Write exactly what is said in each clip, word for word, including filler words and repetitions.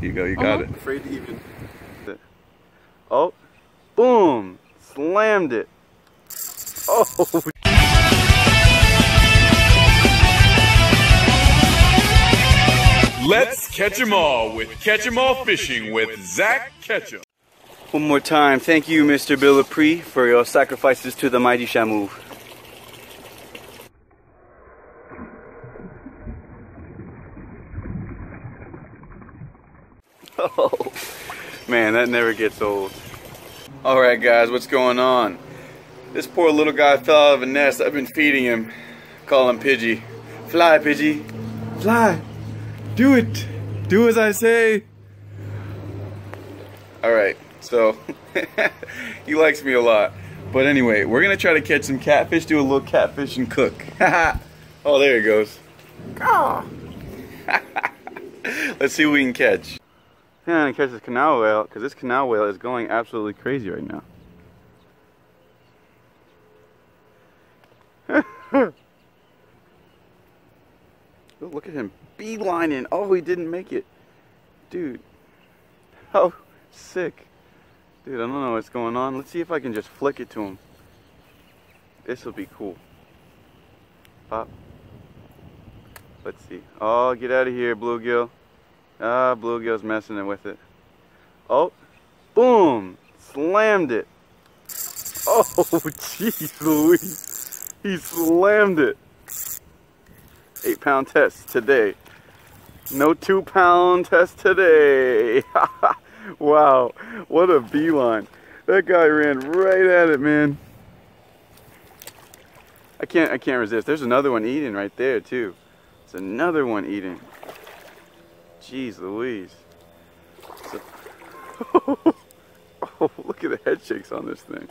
You go, you got I'm it. I'm afraid to even. Oh, boom! Slammed it. Oh. Let's catch them all with Catch em all fishing with Zach Ketchem. One more time, thank you, Mister Bill Apree, for your sacrifices to the mighty Shamu. Oh, man, that never gets old. All right, guys, what's going on? This poor little guy fell out of a nest. I've been feeding him. Call him Pidgey. Fly, Pidgey. Fly. Do it. Do as I say. All right. So, he likes me a lot. But anyway, we're going to try to catch some catfish, do a little catfish and cook. Oh, there he goes. Oh. Let's see what we can catch. I'm going to catch this canal whale, because this canal whale is going absolutely crazy right now. Oh, look at him beelining. Oh, he didn't make it. Dude. Oh, sick. Dude, I don't know what's going on. Let's see if I can just flick it to him. This will be cool. Pop. Let's see. Oh, get out of here, bluegill. Ah, bluegill's messing it with it. Oh, boom! Slammed it. Oh, jeez Louise. He slammed it. Eight pound test today. No two pound test today. Wow, what a beeline. That guy ran right at it, man. I can't I can't resist. There's another one eating right there too. There's another one eating. Jeez Louise. A... Oh, look at the head shakes on this thing.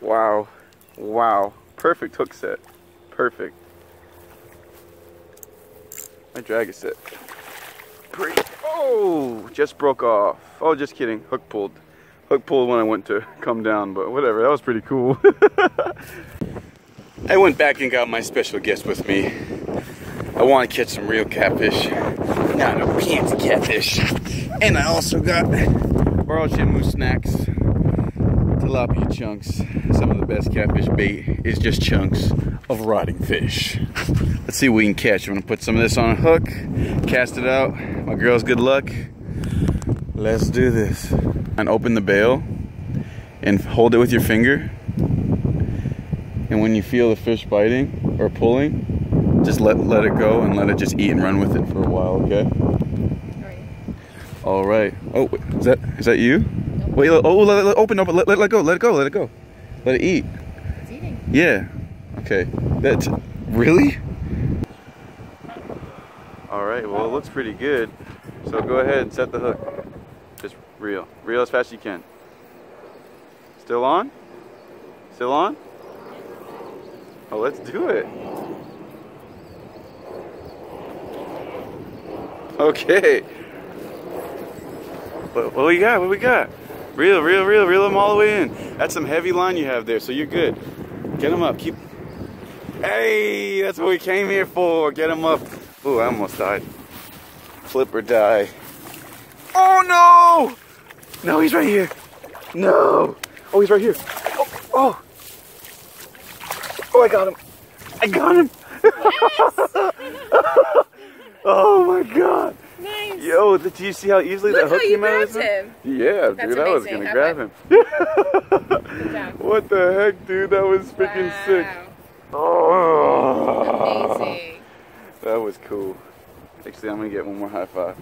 Wow. Wow. Perfect hook set. Perfect. My drag is set. Great. Oh, just broke off. Oh, just kidding. Hook pulled. Hook pulled when I went to come down, but whatever. That was pretty cool. I went back and got my special guest with me. I want to catch some real catfish. Not no fancy catfish. And I also got borrowed Shamu snacks, tilapia chunks. Some of the best catfish bait is just chunks of rotting fish. Let's see what we can catch. I'm gonna put some of this on a hook, cast it out. My girls, good luck. Let's do this. And open the bail and hold it with your finger. And when you feel the fish biting or pulling, just let, let it go and let it just eat and run with it for a while, okay? All right. All right. Oh, wait, is that is that you? Nope. Wait, oh, let, let, open, open, let, let, let go, let it go, let it go. Let it eat. It's eating. Yeah. Okay. That's, really? Alright, well it looks pretty good. So go ahead and set the hook. Just reel. Reel as fast as you can. Still on? Still on? Oh, let's do it. Okay. What, what we got? What we got? Reel, reel, reel, reel them all the way in. That's some heavy line you have there, so you're good. Get them up. Keep. Hey, that's what we came here for. Get them up. Ooh, I almost died. Flip or die. Oh, no! No, he's right here. No. Oh, he's right here. Oh. Oh, oh I got him. I got him. Yes. Oh, my God. Nice. Yo, did you see how easily Look that hook came out of him? Yeah, that's dude, amazing. I was going to grab him. Good job. What the heck, dude? That was freaking wow. sick. Oh. Amazing. That was cool. Actually, I'm gonna get one more high five.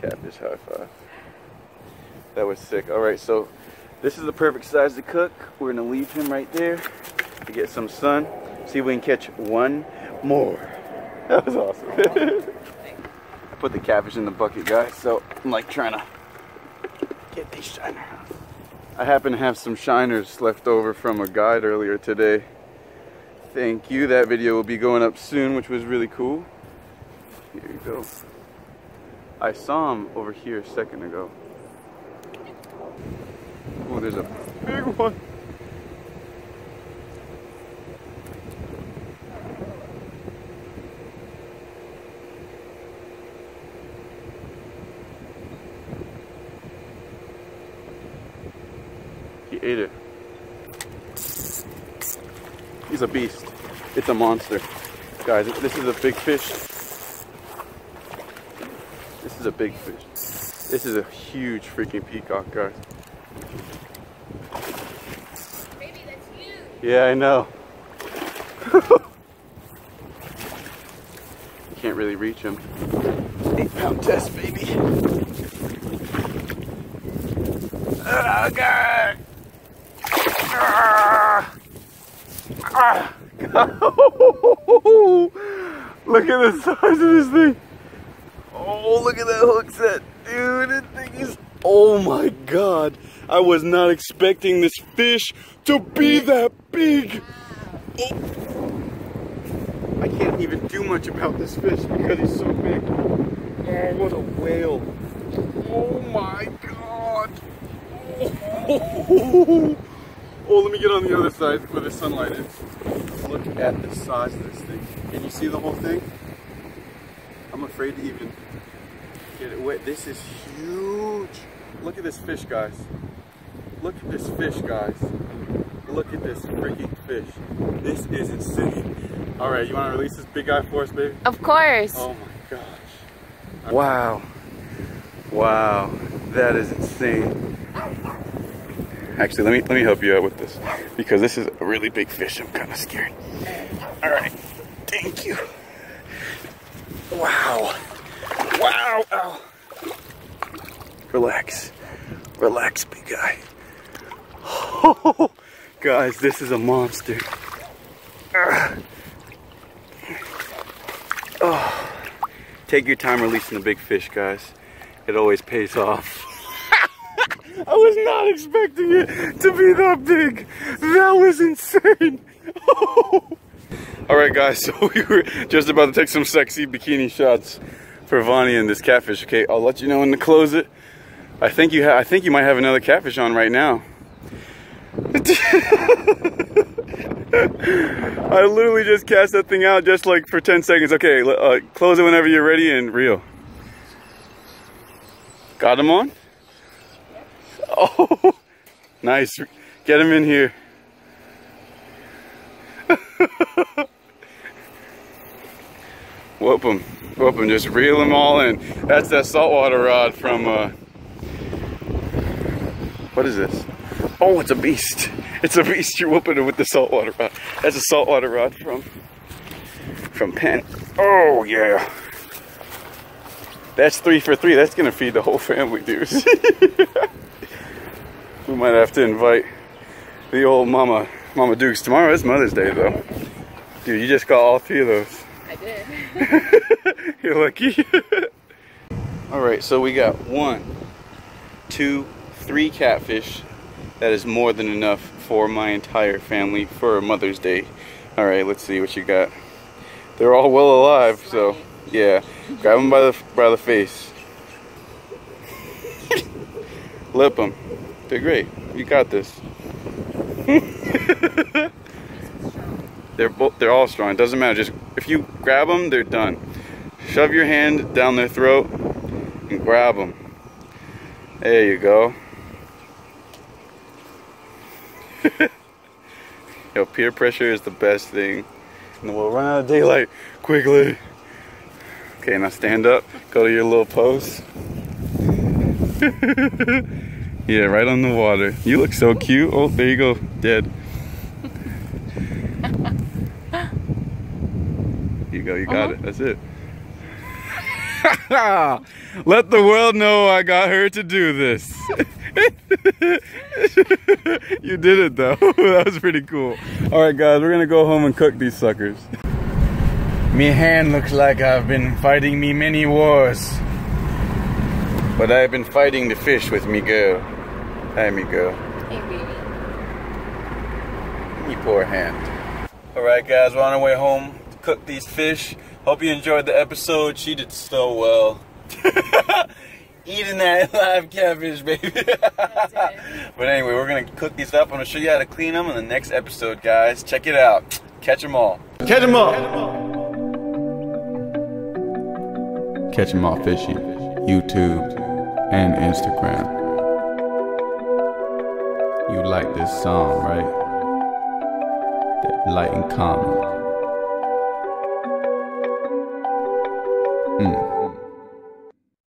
Catfish high five. That was sick. All right, so this is the perfect size to cook. We're gonna leave him right there to get some sun. See if we can catch one more. That was awesome. I put the catfish in the bucket, guys. So I'm like trying to get these shiners. I happen to have some shiners left over from a guide earlier today. Thank you. That video will be going up soon, which was really cool. Here you go. I saw him over here a second ago. Oh, there's a big one. He ate it. He's a beast. It's a monster. Guys, this is a big fish. This is a big fish. This is a huge freaking peacock, guys. Baby, that's you. Yeah, I know. Can't really reach him. Eight pound test, baby. Oh, God. Ah. Ah. Look at the size of this thing. Oh, look at that hook set, dude. This thing is, oh my God, I was not expecting this fish to be that big. Oh. I can't even do much about this fish because he's so big. Oh, what a whale. Oh my God. Oh. Oh, let me get on the other side where the sunlight is. Look at the size of this thing. Can you see the whole thing? I'm afraid to even get it wet. This is huge. Look at this fish, guys. Look at this fish, guys. Look at this freaking fish. This is insane. All right, you want to release this big guy for us, baby? Of course. Oh my gosh. Wow. Wow. That is insane. Actually, let me let me help you out with this, because this is a really big fish. I'm kind of scared. All right, thank you. Wow, wow. Ow. Relax, relax, big guy. Oh, guys, this is a monster. Oh, take your time releasing the big fish, guys. It always pays off. I was not expecting it to be that big. That was insane. Oh. All right, guys, so we were just about to take some sexy bikini shots for Vani and this catfish. Okay, I'll let you know when to close it. I think you ha I think you might have another catfish on right now. I literally just cast that thing out just like for ten seconds. Okay, uh, close it whenever you're ready and reel. Got him on? Oh, nice. Get him in here. Whoop him. Whoop him. Just reel them all in. That's that saltwater rod from, uh, what is this? Oh, it's a beast. It's a beast. You're whooping it with the saltwater rod. That's a saltwater rod from, from Penn. Oh, yeah. That's three for three. That's going to feed the whole family, dude. We might have to invite the old Mama Mama Dukes. Tomorrow is Mother's Day, though. Dude, you just got all three of those. I did. You're lucky. All right, so we got one, two, three catfish. That is more than enough for my entire family for Mother's Day. All right, let's see what you got. They're all well alive, so yeah. Grab them by the, by the face. Lip them. They're great. You got this. They're both, they're all strong. It doesn't matter. Just if you grab them, they're done. Shove your hand down their throat and grab them. There you go. Yo, peer pressure is the best thing in the world. Run out of daylight quickly. Okay, now stand up. Go to your little pose. Yeah, right on the water. You look so cute. Oh, there you go. Dead. You go. You got uh-huh. it. That's it. Let the world know I got her to do this. You did it, though. That was pretty cool. All right, guys. We're going to go home and cook these suckers. Me hand looks like I've been fighting me many wars. But I've been fighting the fish with me girl. Hi, me girl. Hey, baby. You poor hand. Alright, guys, we're on our way home to cook these fish. Hope you enjoyed the episode. She did so well. Eating that live catfish, baby. But anyway, we're going to cook these up. I'm going to show you how to clean them in the next episode, guys. Check it out. Catch them all. Catch them all. Catch them all fishing. YouTube. And Instagram. You like this song, right? That light and calm. Mm.